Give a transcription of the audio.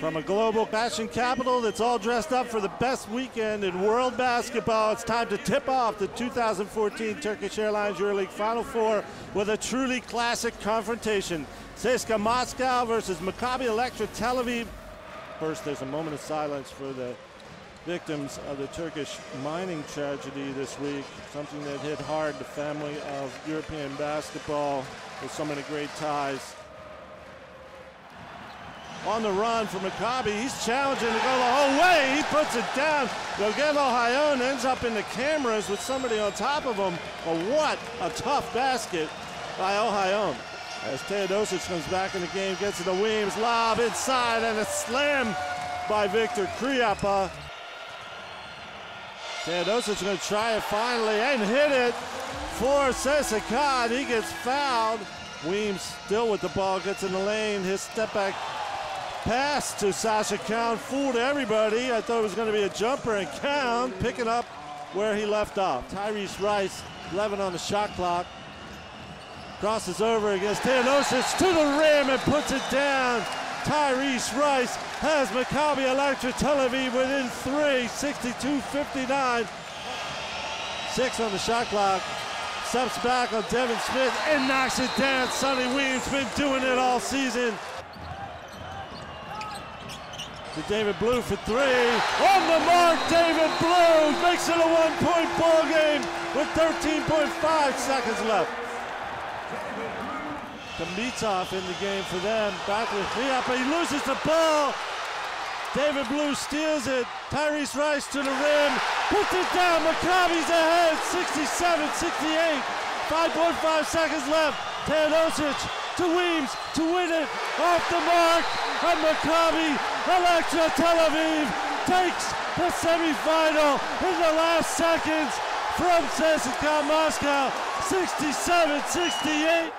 From a global fashion capital that's all dressed up for the best weekend in world basketball, it's time to tip off the 2014 Turkish Airlines EuroLeague Final Four with a truly classic confrontation. CSKA Moscow versus Maccabi Electra Tel Aviv. First, there's a moment of silence for the victims of the Turkish mining tragedy this week, something that hit hard the family of European basketball with so many great ties. On the run for Maccabi, he's challenging to go the whole way. He puts it down. Ohayon ends up in the cameras with somebody on top of him. But what a tough basket by Ohayon. As Teodosic comes back in the game, gets to the Weems, lob inside, and a slam by Victor Kriapa. Teodosic going to try it finally and hit it for Sesekan. He gets fouled. Weems still with the ball, gets in the lane. His step back pass to Sasha Kaun fooled everybody. I thought it was going to be a jumper, and Kaun picking up where he left off. Tyrese Rice, 11 on the shot clock. Crosses over against Teodosic to the rim and puts it down. Tyrese Rice has Maccabi Electra Tel Aviv within three, 62-59. 6 on the shot clock. Steps back on Devin Smith and knocks it down. Sonny Weems been doing it all season. To David Blue for three. On the mark, David Blue makes it a one-point ball game with 13.5 seconds left. Kamitsov in the game for them. Back with Kriapa. He loses the ball. David Blue steals it. Tyrese Rice to the rim. Puts it down. Maccabi's ahead. 67-68. 5.5 seconds left. Teodosic to Weems to win it, off the mark, and Maccabi Electra Tel Aviv takes the semifinal in the last seconds from CSKA Moscow, 67-68.